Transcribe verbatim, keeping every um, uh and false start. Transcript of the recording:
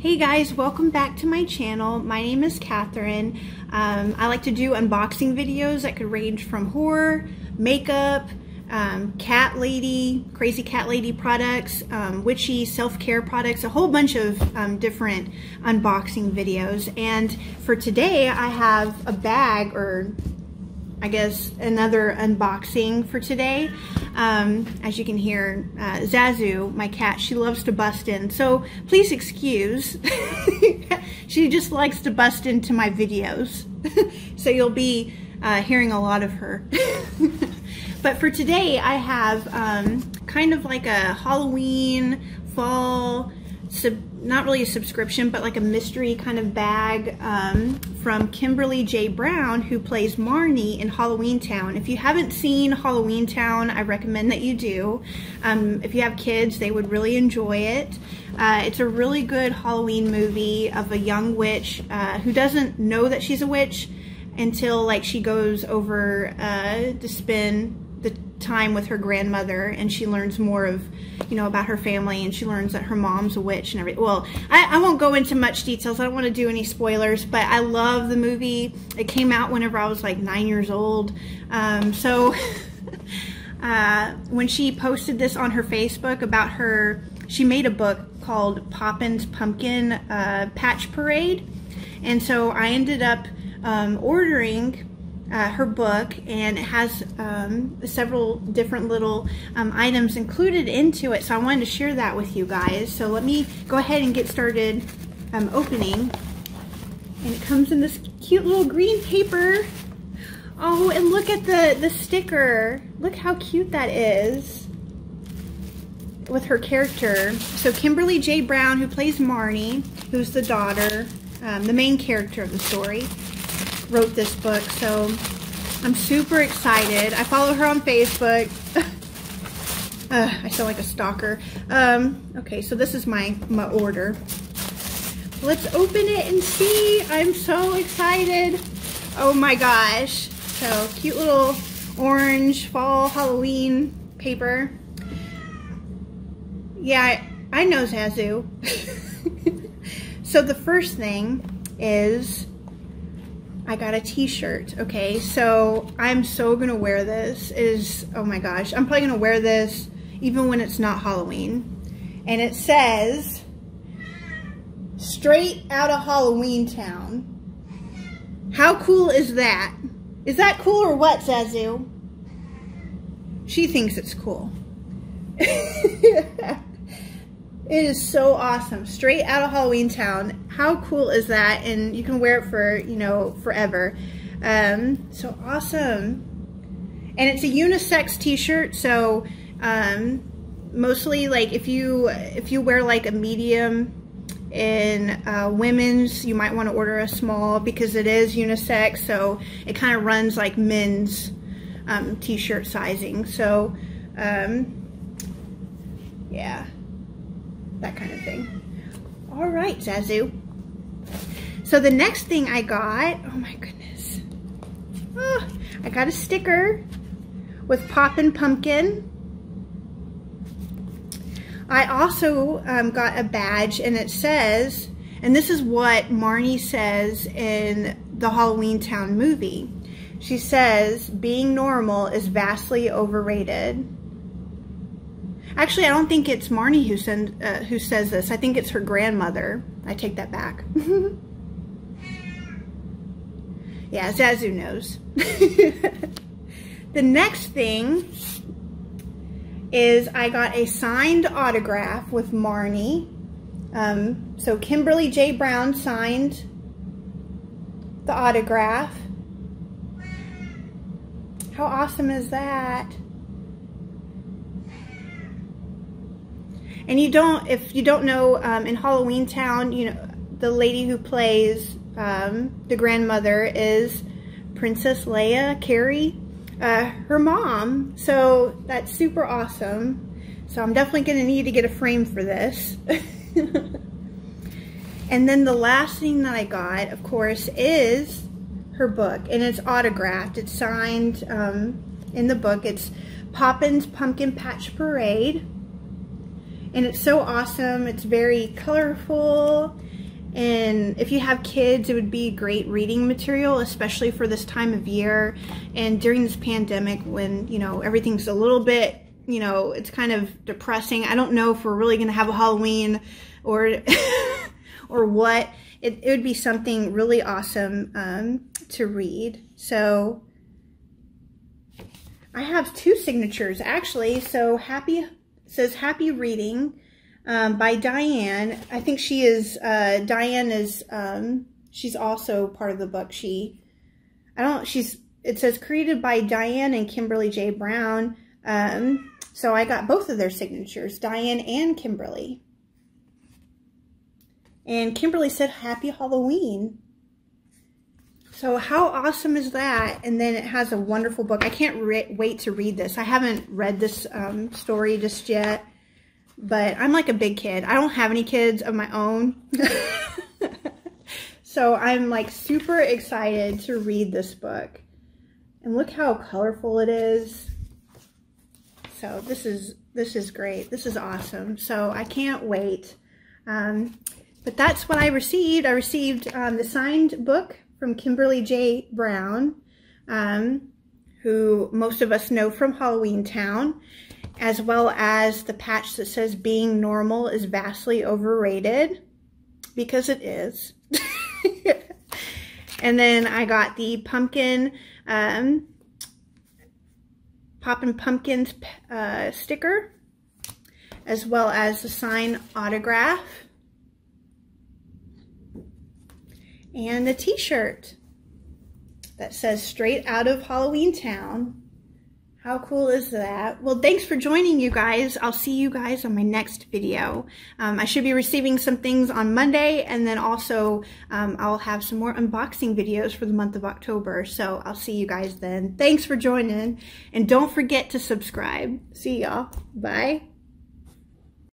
Hey guys, welcome back to my channel. My name is Catherine. Um, I like to do unboxing videos that could range from horror, makeup, um, cat lady, crazy cat lady products, um, witchy self-care products, a whole bunch of um, different unboxing videos. And for today, I have a bag, or I guess another unboxing for today. Um, as you can hear, uh, Zazu, my cat, she loves to bust in, so please excuse. She just likes to bust into my videos. So you'll be uh, hearing a lot of her. But for today, I have um, kind of like a Halloween, fall, sub not really a subscription, but like a mystery kind of bag um, from Kimberly J. Brown, who plays Marnie in Halloweentown. If you haven't seen Halloweentown, I recommend that you do. Um, if you have kids, they would really enjoy it. Uh, it's a really good Halloween movie of a young witch uh, who doesn't know that she's a witch until like she goes over uh, to spend the time with her grandmother, and she learns more of, you know, about her family, and she learns that her mom's a witch and everything. Well, I, I won't go into much details. I don't want to do any spoilers, but I love the movie. It came out whenever I was like nine years old. Um, so uh, when she posted this on her Facebook about her, she made a book called Poppin's Pumpkin uh, Patch Parade. And so I ended up um, ordering Uh, her book, and it has um, several different little um, items included into it, so I wanted to share that with you guys. So let me go ahead and get started um, opening. And it comes in this cute little green paper. Oh, and look at the, the sticker. Look how cute that is with her character. So Kimberly J. Brown, who plays Marnie, who's the daughter, um, the main character of the story, wrote this book, so I'm super excited. I follow her on Facebook. uh, I sound like a stalker. Um, okay, so this is my, my order. Let's open it and see. I'm so excited. Oh my gosh. So cute little orange fall Halloween paper. Yeah, I, I know Zazu. So the first thing is I got a t-shirt. Okay, so I'm so gonna wear this. It is, oh my gosh, I'm probably gonna wear this even when it's not Halloween. And it says, straight out of Halloweentown. How cool is that? Is that cool or what, Zazu? She thinks it's cool. It is so awesome. Straight out of Halloweentown. How cool is that? And you can wear it for, you know, forever. Um, so awesome. And it's a unisex t-shirt. So um, mostly like if you, if you wear like a medium in uh, women's, you might want to order a small because it is unisex. So it kind of runs like men's um, t-shirt sizing. So um, yeah. That kind of thing. All right, Zazu. So the next thing I got, oh my goodness. Oh, I got a sticker with Poppin' Pumpkin. I also um, got a badge, and it says, and this is what Marnie says in the Halloweentown movie. She says, being normal is vastly overrated. Actually, I don't think it's Marnie who, send, uh, who says this. I think it's her grandmother. I take that back. Yeah, Zazu knows. The next thing is I got a signed autograph with Marnie. Um, so Kimberly J. Brown signed the autograph. How awesome is that? And you don't, if you don't know, um, in Halloweentown, you know, the lady who plays um, the grandmother is Princess Leia, Carrie, uh, her mom. So that's super awesome. So I'm definitely going to need to get a frame for this. And then the last thing that I got, of course, is her book. And it's autographed. It's signed um, in the book. It's Poppin's Pumpkin Patch Parade. and it's so awesome. It's very colorful, and if you have kids, it would be great reading material, especially for this time of year and during this pandemic when, you know, everything's a little bit, you know, it's kind of depressing. I don't know if we're really going to have a Halloween or or what. It, it would be something really awesome um, to read. So I have two signatures actually. So happy says happy reading um, by Diane. I think she is uh, Diane is um, she's also part of the book. She I don't she's it says created by Diane and Kimberly J. Brown. Um, so I got both of their signatures, Diane and Kimberly. And Kimberly said, happy Halloween. So how awesome is that? And then it has a wonderful book. I can't wait to read this. I haven't read this um, story just yet, but I'm like a big kid. I don't have any kids of my own. So I'm like super excited to read this book. And look how colorful it is. So this is, this is great. This is awesome. So I can't wait. Um, but that's what I received. I received um, the signed book from Kimberly J. Brown, um, who most of us know from Halloweentown, as well as the patch that says being normal is vastly overrated, because it is. And then I got the pumpkin, um, Poppin' Pumpkin's uh, sticker, as well as the signed autograph and the t-shirt that says straight out of Halloweentown. How cool is that? Well, thanks for joining, you guys. I'll see you guys on my next video. Um, I should be receiving some things on Monday, and then also um, I'll have some more unboxing videos for the month of October. So I'll see you guys then. Thanks for joining, and don't forget to subscribe. See y'all. Bye.